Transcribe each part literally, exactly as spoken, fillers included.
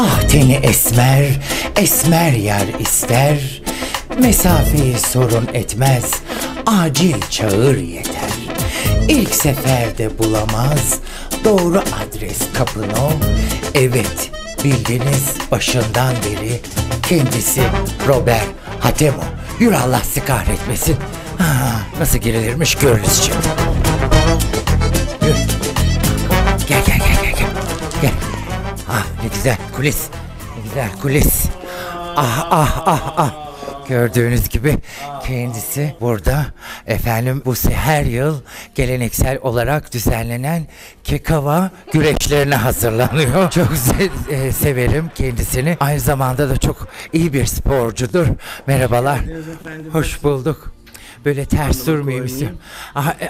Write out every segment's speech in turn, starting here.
Ah teni esmer, esmer yer ister. Mesafeyi sorun etmez, acil çağır yeter. İlk seferde bulamaz, doğru adres kapın o. Evet, bildiniz başından beri kendisi Robert Hatemo. Yürü, Allah sizi kahretmesin. Ha, nasıl girilirmiş görürüz şimdi. Yürü. Gel, gel, gel, gel, gel. Gel. Ah ne güzel kulis, ne güzel kulis. Ah, ah, ah, ah. Gördüğünüz gibi kendisi burada efendim bu her yıl geleneksel olarak düzenlenen kekava güreşlerine hazırlanıyor. Çok se severim kendisini. Aynı zamanda da çok iyi bir sporcudur. Merhabalar. Hoş bulduk. Böyle ters durmayayım istiyorum.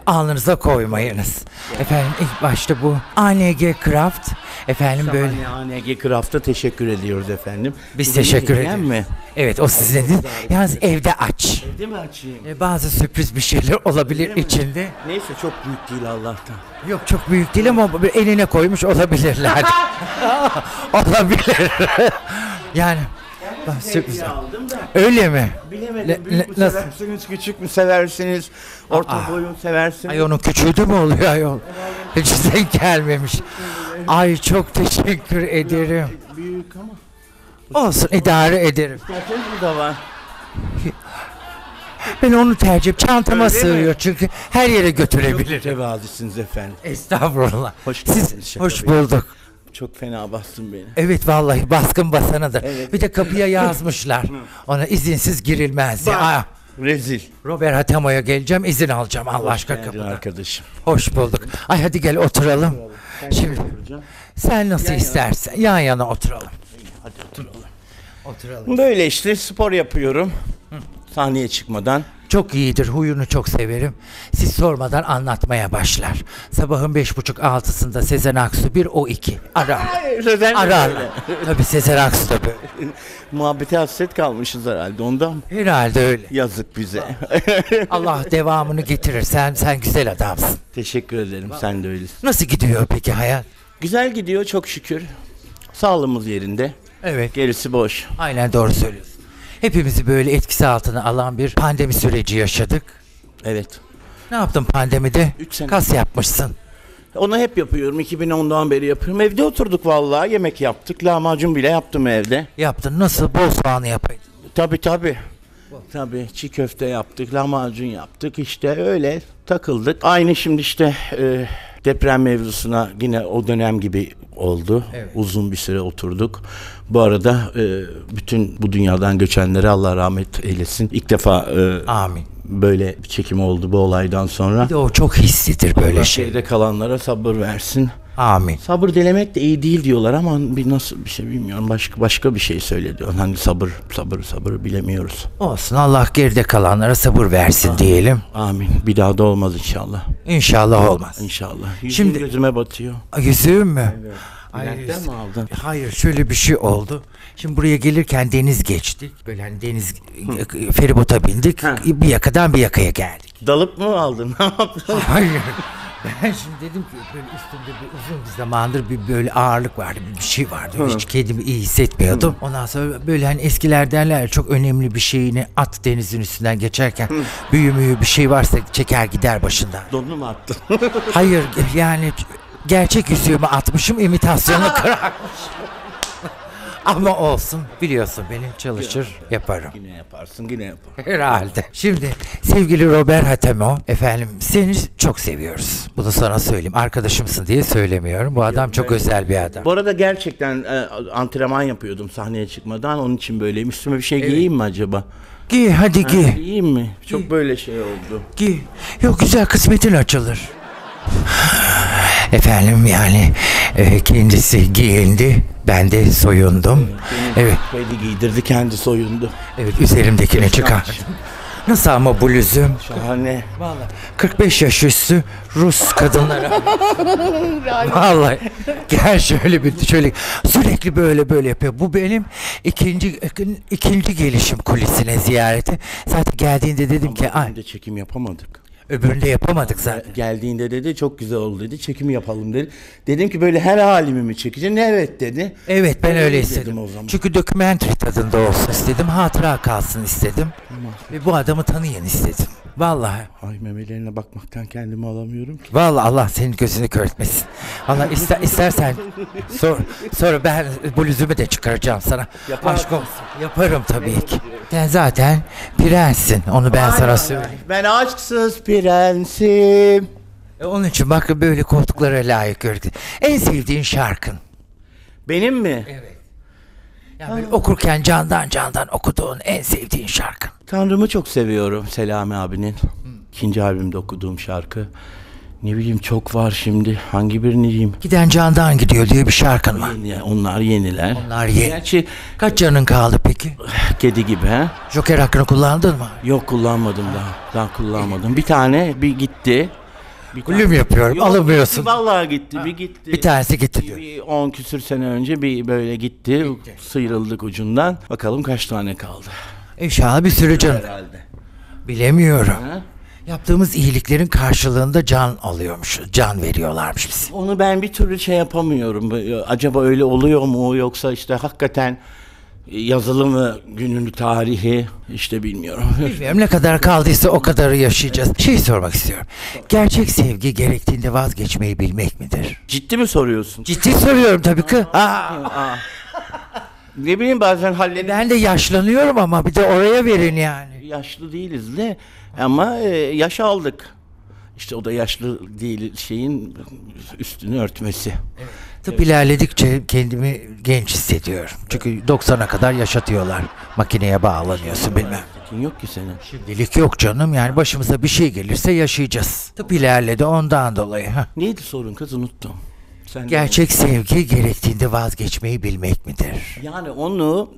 Alnınıza koymayınız. Efendim ilk başta bu A N G Craft. Efendim şahane böyle. A N G Craft'a teşekkür ediyoruz efendim. Biz bugün teşekkür ederiz. Mi? Evet o sizin. Yalnız evde aç. Evde mi açayım? Ee, bazı sürpriz bir şeyler olabilir içinde. Neyse çok büyük değil Allah'tan. Yok çok büyük değil ama eline koymuş olabilirler. Olabilir. Yani. Sürpriz aldım da. Öyle mi? Bilemedim. Büyük mü seversiniz, küçük mü seversiniz, orta boyu mu seversiniz? Ay onun küçüldü mü oluyor ayol? Hiç denk gelmemiş. Ay çok teşekkür ederim. Büyük ama. Olsun idare ederim. İsterseniz bu da var. Ben onu tercih çantama öyle sığıyor mi? Çünkü her yere götürebilirim. Tevazısınız efendim. Estağfurullah. Hoş geldiniz. Hoş bulduk. Çok fena bastın beni. Evet vallahi baskın basanıdır. Evet. Bir de kapıya yazmışlar. Ona izinsiz girilmez. Aa, rezil. Robert Hatemo'ya geleceğim, izin alacağım Allah aşkına kapıda. Arkadaşım. Hoş bulduk. Ay hadi gel oturalım. Ben şimdi sen nasıl yan istersen yana. Yan yana oturalım. Hadi oturalım. Oturalım. Böyle işte spor yapıyorum. Hı. Sahneye çıkmadan. Çok iyidir, huyunu çok severim. Siz sormadan anlatmaya başlar. Sabahın beş buçuk altısında Sezen Aksu bir, o iki. Arar. Sezen arar. Tabii Sezen Aksu da böyle. Muhabbete hasret kalmışız herhalde ondan. Herhalde öyle. Yazık bize. Allah devamını getirir. Sen, sen güzel adamsın. Teşekkür ederim, sen de öylesin. Nasıl gidiyor peki hayat? Güzel gidiyor çok şükür. Sağlığımız yerinde. Evet. Gerisi boş. Aynen doğru söylüyorsun. Hepimizi böyle etkisi altına alan bir pandemi süreci yaşadık. Evet. Ne yaptın pandemide? üç sene. Kas yapmışsın. Onu hep yapıyorum. iki bin ondan beri yapıyorum. Evde oturduk vallahi. Yemek yaptık. Lahmacun bile yaptım evde. Yaptın. Nasıl? Bol soğanı yapaydın. Tabii tabii. Tabii. Çiğ köfte yaptık. Lahmacun yaptık. İşte öyle takıldık. Aynı şimdi işte e, deprem mevzusuna yine o dönem gibi oldu. Evet. Uzun bir süre oturduk. Bu arada e, bütün bu dünyadan göçenlere Allah rahmet eylesin. İlk defa e, amin. Böyle bir çekim oldu bu olaydan sonra. Bir de o çok hissidir böyle Allah şey. Şeyde kalanlara sabır versin. Amin. Sabır dilemek de iyi değil diyorlar ama bir nasıl bir şey bilmiyorum. Başka başka bir şey söyledi. Hani sabır, sabır, sabır bilemiyoruz. Olsun Allah geride kalanlara sabır versin amin. Diyelim. Amin. Bir daha da olmaz inşallah. İnşallah olmaz. İnşallah. Yüzüm şimdi gözüme batıyor. Yüzüğüm mü? Evet. Hayır, mi aldın? Hayır şöyle bir şey oldu. Şimdi buraya gelirken deniz geçtik. Böyle hani deniz hı. Feribota bindik. Ha. Bir yakadan bir yakaya geldik. Dalıp mı aldın? Ne yaptın? Hayır. Ben şimdi dedim ki böyle üstümde bir uzun bir zamandır bir böyle ağırlık vardı, bir şey vardı. Hı. Hiç kendimi iyi hissetmiyordum. Hı. Ondan sonra böyle hani eskiler derler çok önemli bir şeyini at denizin üstünden geçerken hı. büyümüyü bir şey varsa çeker gider başından. Donunu mu attın? Hayır yani gerçek yüzüğümü atmışım, imitasyonu kırakmışım. Ama olsun, biliyorsun beni çalışır, yaparım. Yine yaparsın, yine yaparım. Herhalde. Şimdi sevgili Robert Hatemo, efendim seni çok seviyoruz. Bunu sana söyleyeyim, arkadaşımsın diye söylemiyorum. Bu adam çok özel bir adam. Bu arada gerçekten e, antrenman yapıyordum sahneye çıkmadan. Onun için böyleyim. Üstüme bir şey evet. Giyeyim mi acaba? Giy, hadi giy. Ha, giyeyim mi? Çok giy. Böyle şey oldu. Giy. Yok güzel, kısmetin açılır. Efendim yani e, kendisi giyindi, ben de soyundum. Evet. Beni evet. Giydirdi, kendi soyundu. Evet, üzerimdekine çıkardım. Nasıl ama bluzum? Şahane. Vallahi. kırk beş yaş üstü Rus kadınlara. Vallahi. Gel şöyle bir şöyle sürekli böyle böyle yapıyor. Bu benim ikinci ikinci gelişim kulisine ziyareti. Zaten geldiğinde dedim ama ki, ay. Çekim yapamadık. Öbüründe yapamadık zaten. Geldiğinde dedi çok güzel oldu dedi. Çekimi yapalım dedi. Dedim ki böyle her halimi mi çekeceksin? Evet dedi. Evet ben öyle, öyle istedim. O zaman. Çünkü dokumentary tadında olsun istedim. Hatıra kalsın istedim. Tamam. Ve bu adamı tanıyın istedim. Vallahi. Ay memelerine bakmaktan kendimi alamıyorum ki. Vallahi Allah senin gözünü kör etmesin. Allah ister, istersen sor, sonra ben bluzümü de çıkaracağım sana. Yapar aşk olsun. Yaparım tabii ki. Sen zaten prenssin. Onu ben ay, sana söyleyeyim. Ben aşksız prensim. E onun için bak böyle koltuklara layık gördün. En sevdiğin şarkın. Benim mi? Evet. Yani okurken candan candan okuduğun en sevdiğin şarkı. Tanrımı çok seviyorum, Selami abinin. İkinci albümde okuduğum şarkı. Ne bileyim çok var şimdi. Hangi birini diyeyim? Giden candan gidiyor diye bir şarkın var. Yeni, onlar yeniler. Onlar yeni. Gerçi kaç canın kaldı peki? Kedi gibi he. Joker hakkını kullandın mı? Yok kullanmadım ha. daha. Daha kullanmadım. Bir tane bir gitti. Kulüm yapıyorum, yok, alamıyorsun. Vallahi gitti, ha. bir gitti. Bir tanesi gitti. Bir on küsür sene önce bir böyle gitti, gitti. Sıyrıldık ucundan. Bakalım kaç tane kaldı. İnşallah bir sürü can. Herhalde. Bilemiyorum. Ha? Yaptığımız iyiliklerin karşılığında can alıyormuş, can veriyorlarmış bize. Onu ben bir türlü şey yapamıyorum. Acaba öyle oluyor mu yoksa işte hakikaten... Yazılı mı günün tarihi işte bilmiyorum. Bilmiyorum, ne kadar kaldıysa o kadarı yaşayacağız. Şey sormak istiyorum. Gerçek sevgi gerektiğinde vazgeçmeyi bilmek midir? Ciddi mi soruyorsun? Ciddi soruyorum tabii ki. Aa, aa. Ne bileyim bazen halledeyim. Ben de yaşlanıyorum ama bir de oraya verin yani. Yaşlı değiliz de ama yaş aldık. İşte o da yaşlı değil şeyin üstünü örtmesi. Evet. Tıp evet. ilerledikçe kendimi genç hissediyorum. Çünkü evet. doksana kadar yaşatıyorlar. Makineye bağlanıyorsun bilmem. Yok ki senin. Şimdilik yok canım. Yani başımıza bir şey gelirse yaşayacağız. Tıp ilerledi ondan dolayı. Neydi sorun kız unuttum. Sen gerçek sevgi gerektiğinde vazgeçmeyi bilmek midir? Yani onu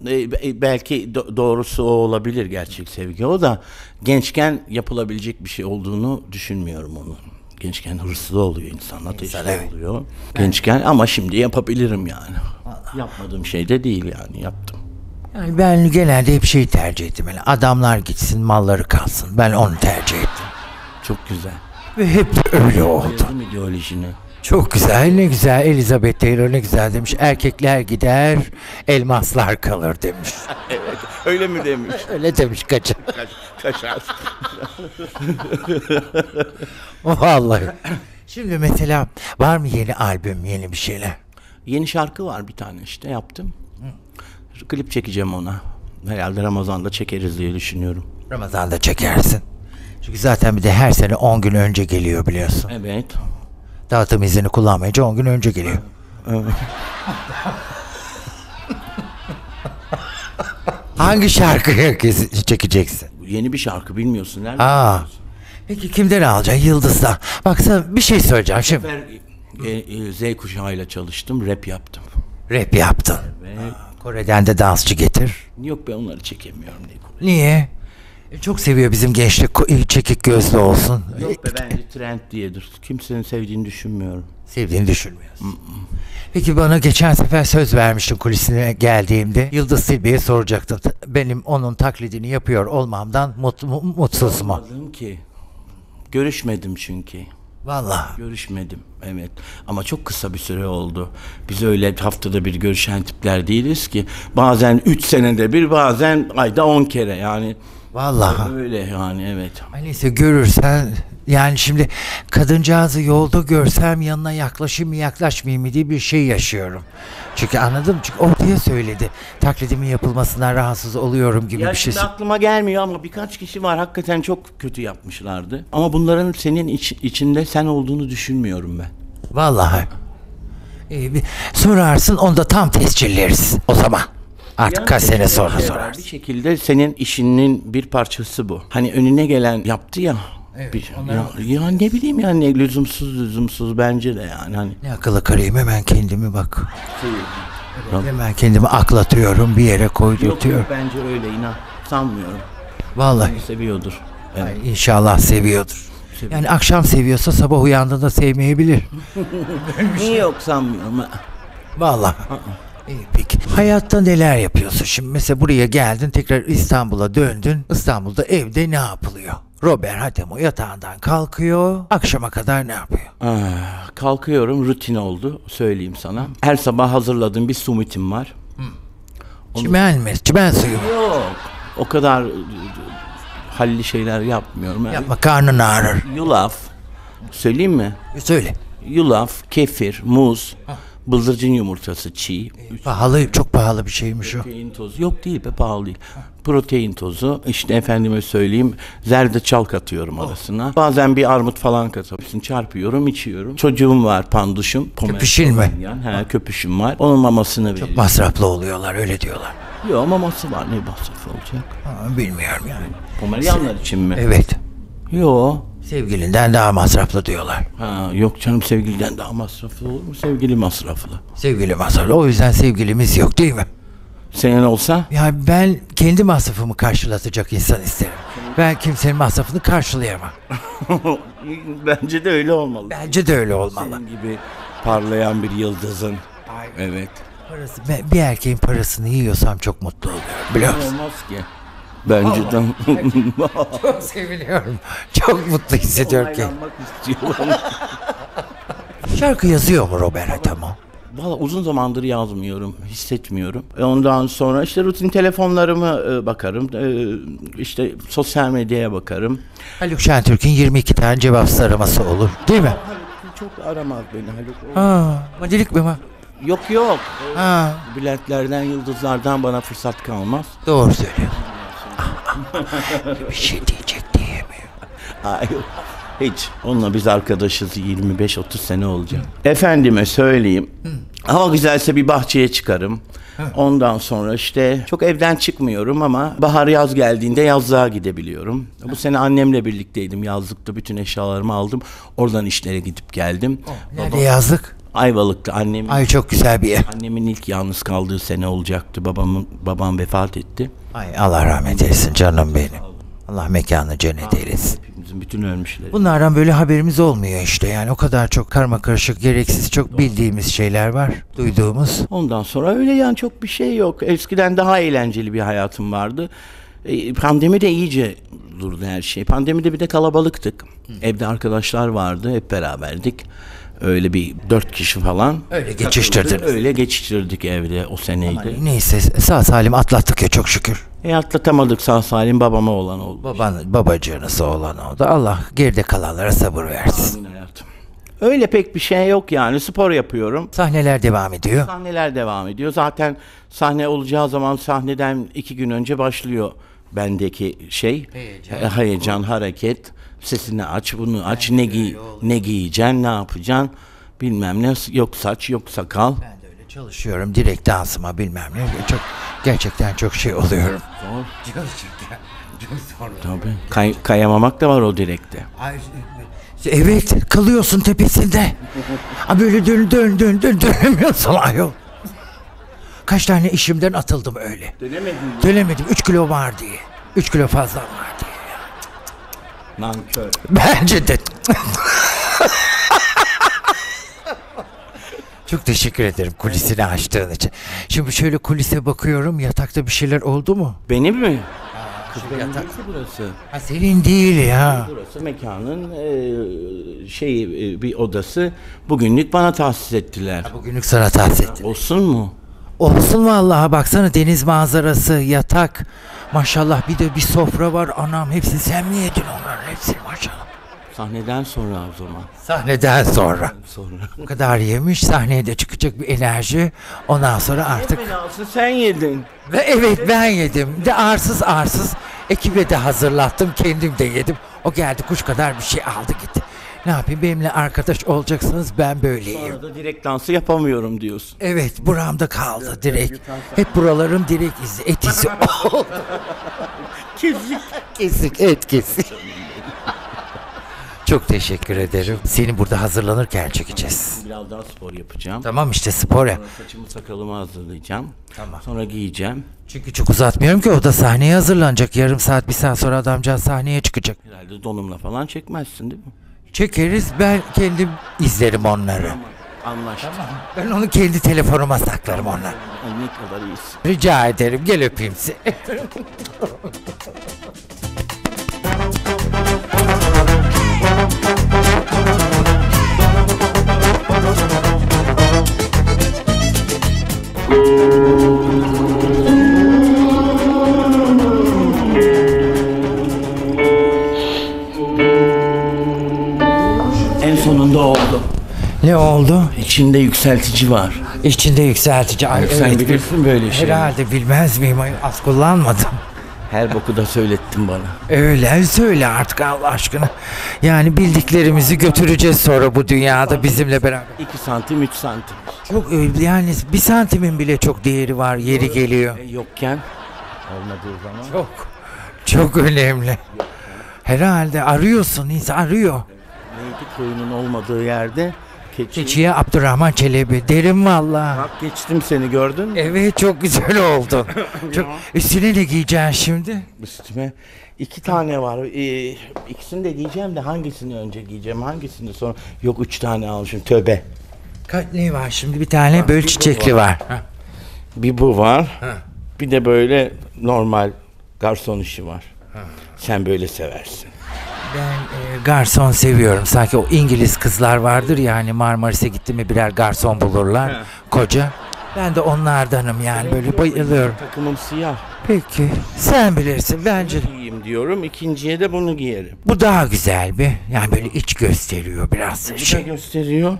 belki doğrusu o olabilir gerçek sevgi. O da gençken yapılabilecek bir şey olduğunu düşünmüyorum onu. Gençken hırslı oluyor insan, ateşli evet. oluyor. Gençken ama şimdi yapabilirim yani. Vallahi. Yapmadığım şey de değil yani yaptım. Yani ben genelde hep şeyi tercih ettim. Yani adamlar gitsin, malları kalsın. Ben onu tercih ettim. Çok güzel. Ve hep öyle oldu. İdeolojini. Çok güzel, ne güzel. Elizabeth Taylor ne güzel demiş. Erkekler gider, elmaslar kalır demiş. Evet, öyle mi demiş? Öyle demiş, kaçar. Kaçar. Vallahi. Şimdi mesela var mı yeni albüm, yeni bir şeyler? Yeni şarkı var bir tane işte yaptım. Hı. Klip çekeceğim ona. Herhalde Ramazan'da çekeriz diye düşünüyorum. Ramazan'da çekersin. Çünkü zaten bir de her sene on gün önce geliyor biliyorsun. Evet. Dağıtım izni kullanmayınca on gün önce geliyor. Evet. Hangi şarkıyı çekeceksin? Yeni bir şarkı bilmiyorsun. Nerede Aa, bilmiyorsun? Peki kimden alacaksın? Yıldız'dan. Baksana bir şey söyleyeceğim şimdi. E, e, Z kuşağıyla çalıştım. Rap yaptım. Rap yaptın. Evet. Aa, Kore'den de dansçı getir. Yok ben onları çekemiyorum. Niye? Çok seviyor bizim gençlik, çekik gözlü olsun. Yok be bence trend diyedir. Kimsenin sevdiğini düşünmüyorum. Sevdiğini düşünmüyorsun. Mm -mm. Peki bana geçen sefer söz vermiştin kulisine geldiğimde. Yıldız Tilbe'ye soracaktım. Benim onun taklidini yapıyor olmamdan mut, mu, mutsuz mu? Olmadım ki. Görüşmedim çünkü. Vallahi. Görüşmedim evet. Ama çok kısa bir süre oldu. Biz öyle haftada bir görüşen tipler değiliz ki. Bazen üç senede bir bazen ayda on kere yani. Vallahi. Öyle yani evet. Neyse görürsen yani şimdi kadıncağızı yolda görsem yanına yaklaşayım mı yaklaşmayayım mı diye bir şey yaşıyorum. Çünkü anladım çünkü ortaya söyledi. Taklidimin yapılmasından rahatsız oluyorum gibi ya bir şey. Ya aklıma gelmiyor ama birkaç kişi var hakikaten çok kötü yapmışlardı. Ama bunların senin iç, içinde sen olduğunu düşünmüyorum ben. Vallahi. Ee, bir sorarsın onu da tam tescilleriz o zaman. Artık yani kaç sene sonra sorar. Bir şekilde senin işinin bir parçası bu. Hani önüne gelen yaptı ya. Evet, bir, ya, ya ne bileyim yani lüzumsuz lüzumsuz bence de yani. Hani. Ne akıllı karayım hemen kendimi bak. Evet, hemen kendimi aklatıyorum bir yere koydurtuyorum. Yok, yok bence öyle inan sanmıyorum. Vallahi. Yani seviyordur. Evet. Yani inşallah seviyordur. Seviyor. Yani akşam seviyorsa sabah uyandığında sevmeyebilir. Niye yok sanmıyorum. Vallahi. İyi peki. Hayatta neler yapıyorsun şimdi? Mesela buraya geldin, tekrar İstanbul'a döndün. İstanbul'da evde ne yapılıyor? Robert Hatemo yatağından kalkıyor. Akşama kadar ne yapıyor? Ah, kalkıyorum, rutin oldu. Söyleyeyim sana. Her sabah hazırladığım bir sumut'im var. Onu... Çimen mi? Çimen suyu mu? Yok. O kadar halli şeyler yapmıyorum. Yani. Yapma, karnın ağrır. Yulaf. Söyleyeyim mi? Söyle. Yulaf, kefir, muz, ha. Bıldırcın yumurtası, çiğ. E, pahalı, çok pahalı bir şeymiş o. Protein tozu. Yok değil be, pahalı değil. Ha. Protein tozu, işte efendime söyleyeyim, zerdeçal katıyorum oh. arasına. Bazen bir armut falan katıyorum, çarpıyorum, içiyorum. Çocuğum var, panduşum. Köpüşün mü? He, köpüşüm var. Onun mamasını veriyorum. Çok masraflı oluyorlar, öyle diyorlar. Yok, maması var, ne masrafı olacak? Ha, bilmiyorum yani. Pomeryanlar için mi? Evet. Yok. Sevgilinden daha masraflı diyorlar. Ha, yok canım, sevgiliden daha masraflı olur mu? Sevgili masraflı. Sevgili masraflı. O yüzden sevgilimiz yok değil mi? Senin olsa? Ya ben kendi masrafımı karşılatacak insan isterim. Ben kimsenin masrafını karşılayamam. Bence de öyle olmalı. Bence de öyle olmalı. Senin gibi parlayan bir yıldızın. Ay, evet. Parası, ben bir erkeğin parasını yiyorsam çok mutlu oluyorum. Biliyor musun? Olmaz ki. Bence de. Çok seviniyorum. Çok mutlu hissediyorum ki. Şarkı yazıyor mu Robert Hatemo? Valla uzun zamandır yazmıyorum, hissetmiyorum. Ondan sonra işte rutin telefonlarımı bakarım, işte sosyal medyaya bakarım. Haluk Şentürk'ün yirmi iki tane cevapsız araması olur, değil mi? Haluk çok aramaz beni Haluk. Ha, madilik mi var? Yok yok. Ha. Bülentlerden, yıldızlardan bana fırsat kalmaz. Doğru söylüyorsun. Bir şey diyecek diyemiyor. Hayır, hiç. Onunla biz arkadaşız, yirmi beş otuz sene olacak. Hı. Efendime söyleyeyim. Hı. Hava güzelse bir bahçeye çıkarım. Hı. Ondan sonra işte çok evden çıkmıyorum ama bahar yaz geldiğinde yazlığa gidebiliyorum. Hı. Bu sene annemle birlikteydim, yazlıkta bütün eşyalarımı aldım. Oradan işlere gidip geldim. Oh, nerede Babam... yazlık? Ayvalık'ta annemin. Ay çok güzel bir yer. Annemin ilk yalnız kaldığı sene olacaktı. Babamın babam vefat etti. Ay Allah rahmet eylesin canım benim. Allah mekanı cennet eylesin. Hepimizin bütün ölmüşleri. Bunlardan böyle haberimiz olmuyor işte. Yani o kadar çok karma karışık, gereksiz çok bildiğimiz şeyler var, duyduğumuz. Ondan sonra öyle yani çok bir şey yok. Eskiden daha eğlenceli bir hayatım vardı. Pandemi de iyice durdu her şey. Pandemide bir de kalabalıktık. Hı. Evde arkadaşlar vardı, hep beraberdik. Öyle bir dört kişi falan. Öyle geçiştirdik. Öyle geçiştirdik evde o seneydi. Aman, neyse sağ salim atlattık ya çok şükür. E atlatamadık sağ salim, babama olan oldu. Baban, babacığınıza olan oldu. Allah geride kalanlara sabır versin. Amin hayatım. Öyle pek bir şey yok yani, spor yapıyorum. Sahneler devam ediyor. Sahneler devam ediyor. Zaten sahne olacağı zaman sahneden iki gün önce başlıyor bendeki şey. Heyecan, heyecan hareket. Sesini aç, bunu aç, ne giy, ne giyeceksin, ne yapacaksın, bilmem ne, yok saç, yok sakal. Ben de öyle çalışıyorum, direkt dansıma bilmem ne, çok gerçekten çok şey oluyorum. Zor, gerçekten çok zor. Tabii, Kay, kayamamak da var o direkte. Ay, evet, kalıyorsun tepesinde. A böyle dön dön dön dön dönemiyorsun ayol. Kaç tane işimden atıldım öyle. Dönemedim. Dönemedim, üç kilo var diye, üç kilo fazla var diye. Nankör. Bence de. Çok teşekkür ederim kulisini açtığın için. Şimdi şöyle kulise bakıyorum, yatakta bir şeyler oldu mu? Benim mi? Aa, yatak burası. Ha, senin değil ya. Burası mekanın e, şey e, bir odası. Bugünlük bana tahsis ettiler. Ha, bugünlük sana tahsis ettiler. Olsun mu? Olsun vallahi, baksana deniz manzarası, yatak. Maşallah bir de bir sofra var anam, hepsini sen mi yedin onların hepsini maşallah. Sahneden sonra o zaman. Sahneden sonra. Sonra. O kadar yemiş, sahneye de çıkacak bir enerji, ondan sonra artık. En belası sen yedin. Ve evet ben yedim de arsız arsız ekibe de hazırlattım, kendim de yedim. O geldi kuş kadar bir şey aldı gitti. Ne yapayım, benimle arkadaş olacaksınız, ben böyleyim. Sonra da direkt dansı yapamıyorum diyorsun. Evet, buramda kaldı direkt. Hep buralarım direkt izi, et izi oldu. Kesik. Kesik, et kesik. Çok teşekkür ederim. Seni burada hazırlanırken çekeceğiz. Biraz daha spor yapacağım. Tamam işte spor yap. Sonra saçımı sakalımı hazırlayacağım. Tamam. Sonra giyeceğim. Çünkü çok uzatmıyorum ki, o da sahneye hazırlanacak. Yarım saat, bir saat sonra adamcağız sahneye çıkacak. Herhalde donumla falan çekmezsin değil mi? Çekeriz, ben kendim izlerim onları. Anlaştık. Tamam. Ben onu kendi telefonuma saklarım onları. Ne kadar iyisin. Rica ederim, gel öpeyim seni. En sonunda oldu. Ne oldu? İçinde yükseltici var. İçinde yükseltici. Ay, sen evet, bilirsin böyle şey. Herhalde bilmez miyim? Az kullanmadım. Her boku da söylettin bana. Öyle söyle artık Allah aşkına. Yani bildiklerimizi götüreceğiz sonra bu dünyada bizimle beraber. İki santim, üç santim. Çok yani bir santimin bile çok değeri var, yeri geliyor. E, yokken olmadığı zaman. Çok, çok önemli. Herhalde arıyorsun, insan arıyor. Neydi koyunun olmadığı yerde? Keçi. Keçiye Abdurrahman Çelebi. Derim valla. Bak geçtim seni, gördün mü? Evet, çok güzel oldu. Çok... Üstüne ne giyeceksin şimdi? Üstüme iki tane var. Ee, ikisini de giyeceğim de hangisini önce giyeceğim, hangisini sonra? Yok, üç tane almışım. Tövbe. Kaç ne var şimdi? Bir tane ha, böyle bir çiçekli var. var. Bir bu var. Ha. Bir de böyle normal garson işi var. Ha. Sen böyle seversin. Ben e, garson seviyorum. Sanki o İngiliz kızlar vardır ya, hani Marmaris'e gitti mi birer garson bulurlar. He. Koca. Ben de onlardanım yani. Senin böyle bayılıyorum. Takımım siyah. Peki. Sen bilirsin bence. Bunu giyeyim diyorum. İkinciye de bunu giyerim. Bu daha güzel bir. Yani böyle iç gösteriyor biraz. Bir şey gösteriyor.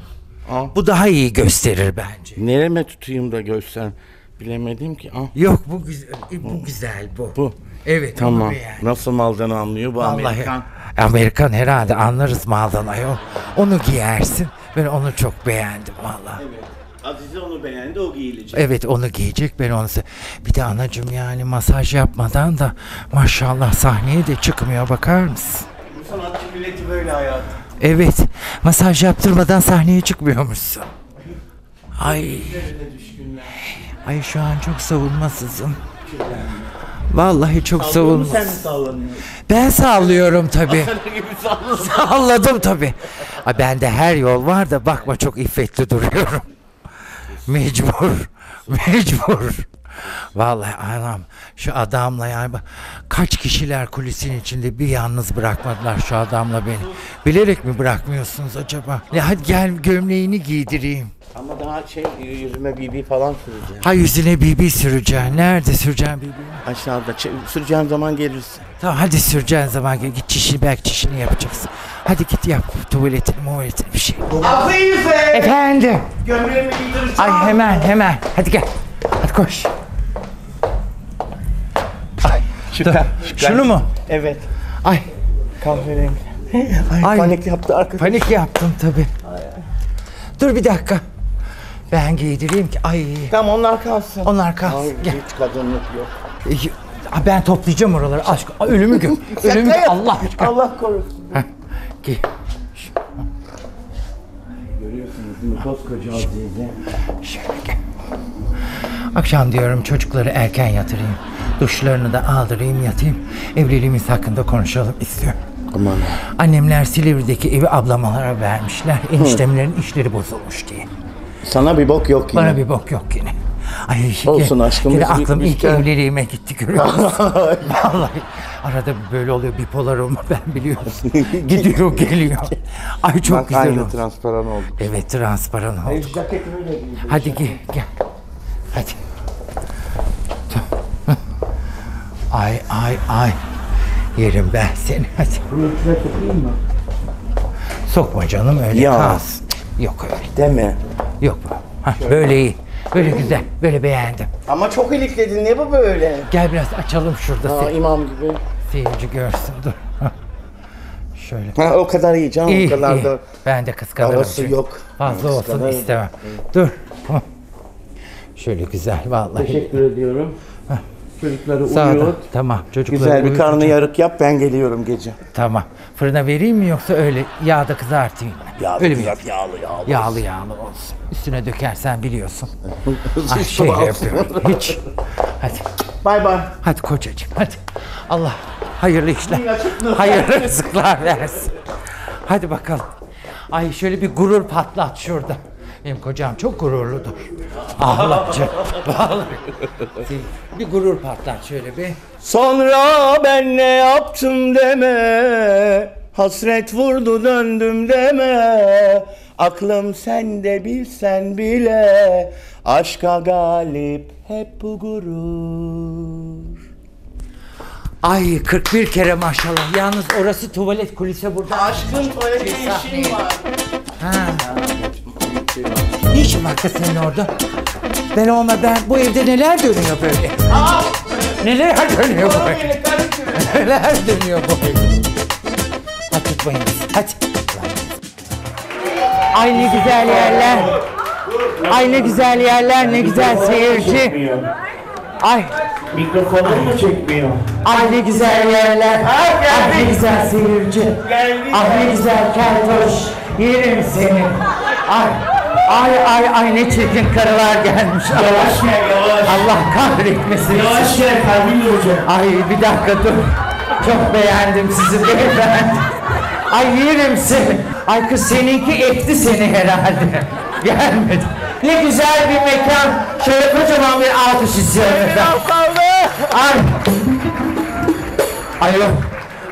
Aa. Bu daha iyi gösterir bence. Nereme tutayım da göster. Bilemedim ki. Aa. Yok bu güzel. Bu güzel bu. Bu. Evet. Tamam. Yani. Nasıl maldan anlıyor bu? Vallahi, Amerikan. Amerikan herhalde, anlarız maldan ayol. Onu giyersin. Ben onu çok beğendim vallahi. Evet. Azize onu beğendi, o giyilecek. Evet, onu giyecek, ben onu. Bir de anacığım yani masaj yapmadan da maşallah sahneye de çıkmıyor, bakar mısın? Bu sanatçı milleti böyle hayatım. Evet. Masaj yaptırmadan sahneye çıkmıyormuşsun. Ay. Ay şu an çok savunmasızım. Vallahi çok savunmasız. Sen mi sallanıyorsun? Ben sallıyorum tabii. Salladım tabii. Ay, bende her yol var da bakma çok iffetli duruyorum. Mecbur. Mecbur. Vallahi anam şu adamla yani kaç kişiler kulisin içinde bir yalnız bırakmadılar şu adamla beni. Bilerek mi bırakmıyorsunuz acaba? Ya hadi gel gömleğini giydireyim. Ama daha şey yüzüme B B falan süreceğim. Ha, yüzüne B B süreceğim. Nerede süreceğim B B'yi? Aşağıda. Süreceğim zaman gelirsin. Tamam hadi, süreceğin zaman gel. Git çişini, belki çişini yapacaksın. Hadi git yap tuvaletini, muvaletini bir şey. Afife! Efendim? Gömleğimi giydireceğim. Ay hemen hemen. Hadi gel. Hadi koş. Ay, şüphem, şüphem. Şunu mu? Evet. Ay. Kahverengi. Ay, ay, panik yaptı arkadaş. Panik yaptım tabii. Ay, ay. Dur bir dakika. Ben giydireyim ki. Ay. Tamam onlar kalsın. Onlar kalsın. Ay, gel. Hiç kadınlık yok. E, ben toplayacağım oraları. Aşk. Ölümü gör. Ölümü gör. Allah aşkına. Allah korusun. Heh. Giy. Görüyorsunuz değil mi? Koskoca Azize. Şöyle gel. Akşam diyorum çocukları erken yatırayım. Duşlarını da aldırayım, yatayım. Evliliğimiz hakkında konuşalım istiyorum. Aman. Annemler Silivri'deki evi ablamalara vermişler. Eniştemlerin işleri bozulmuş diye. Sana bir bok yok yine. Bana bir bok yok yine. Ay, olsun aşkımız. Yine aklım ilk evliliğime gitti, görüyor musun? Vallahi arada böyle oluyor, bipolar olma ben biliyorum. Gidiyor geliyor. Ay çok bak, güzel aynı oldu. Transparan oldu. Evet transparan oldu. Ay, ceketimi de giydim. Hadi gel gel. Hadi. Ay ay ay. Yerim ben seni. Hadi. Kulaklığa sokayım mı? Sokma canım öyle ya. Kalsın. Yok öyle. Deme. Yok. Ha, böyle iyi. Böyle güzel. Böyle beğendim. Ama çok ilikledin. Ne bu böyle? Gel biraz açalım şurada. Aa, imam gibi. Seyirci görsün. Dur. Şöyle. Ha, o kadar iyi canım. İyi, o kadar iyi. Da. Ben de kıskanırım. Arası yok. Fazla yani olsun istemem. Evet. Dur. Şöyle güzel vallahi. Teşekkür ediyorum. Heh. Çocukları uyut. Tamam. Çocukları güzel bir karnı yarık yap, ben geliyorum gece. Tamam. Fırına vereyim mi yoksa öyle yağda kızartayım mı? Yağda öyle kızart, yağlı yağlı. Yağlı yağlı olsun. Üstüne dökersen biliyorsun. Ay şey yapıyorum. Hiç. Hadi. Bay bay. Hadi kocacığım hadi. Allah hayırlı işler. Hayırlı rızıklar versin. Hadi bakalım. Ay şöyle bir gurur patlat şurada. Benim kocam çok gururludur. Ağlakça. Bir gurur patlar şöyle bir. Sonra ben ne yaptım deme. Hasret vurdu döndüm deme, aklım sende bilsen bile, aşka galip hep bu gurur. Ay kırk bir kere maşallah. Yalnız orası tuvalet, kulise burada. Aşkın tuvaleti işim var. Ha. Niçin var kız senin orada? Ben olma ben bu evde neler dönüyor böyle? Aa! Neler dönüyor bu evde? Neler dönüyor bu evde? Hadi tutmayın bizi, hadi. Ay ne güzel yerler. Ay ne güzel yerler, ne güzel seyirci. Ay. Mikrofonu mu çekmiyor? Ah ne güzel yerler, ah ne güzel seyirci, ah ne güzel keltoş, yerim seni. Ay, ay, ay, ay ne çirkin karılar gelmiş. Yavaş gel, yavaş. Allah kahretmesin. Yavaş gel, kalbim olacak. Ay bir dakika dur, çok beğendim sizi beyefendi. Ay yerim seni. Ay kız seninki ekti seni herhalde. Gelmedi. Ne güzel bir mekan. Şöyle kocaman bir alkış istiyorum efendim. Ay. Ay yok.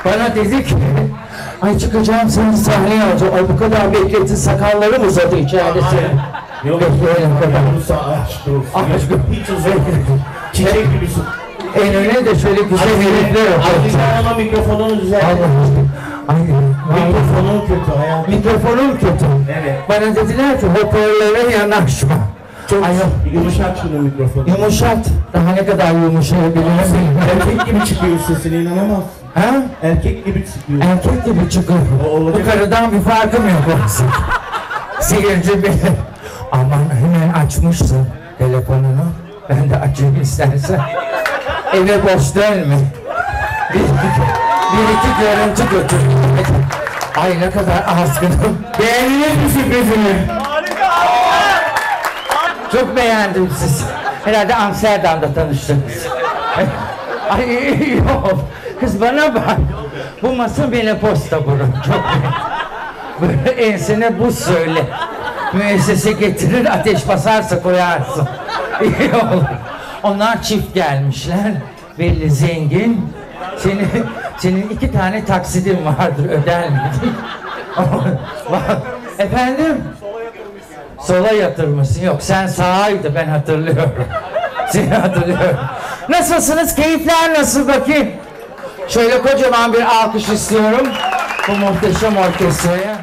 Bana dedik. Ay çıkacağım senin sahneye alacağım. Ay bu kadar bekletin, sakallarım uzadı içerisi. Yok yok öyle bu kadar. Aşk olsun. Hiç uzun. Çiçek gibisin. En öyle de şöyle güzel yemekler yok. Ay sen ona mikrofonunu düzelt. Mikrofonum kötü hayatım. Mikrofonum kötü. Evet. Bana dediler ki hoparlöre yanaşma. Çok yumuşat şunu mikrofonu. Yumuşat. Daha ne kadar yumuşayabilirim. Erkek gibi çıkıyor sesine inanamazsın. Ha? Erkek gibi çıkıyor. Erkek gibi çıkıyor. Bu karıdan bir farkım yok aslında. Seyirci beni. Aman hemen açmışsın telefonunu. Ben de açayım istersen. Eve boş dönme. Bir iki görüntü götür. Ay ne kadar azgınım. Beğendiniz mi sürprizimi? Harika, harika. Çok beğendim siz. Herhalde Amsterdam'da tanıştınız. Ay yok. Kız bana bak. Bu masa menoposta burun. Çok böyle ensene buz söyle. Müessese getirir, ateş basarsa koyarsın. İyi olur. Onlar çift gelmişler. Belli zengin. Seni... Senin iki tane taksidin vardır, öder mi? Efendim? Sola yatırmışsın. Sola yatırmışsın. Yok, sen sağaydı, ben hatırlıyorum. Seni hatırlıyorum. Nasılsınız? Keyifler nasıl bakayım? Şöyle kocaman bir alkış istiyorum bu muhteşem orkestraya.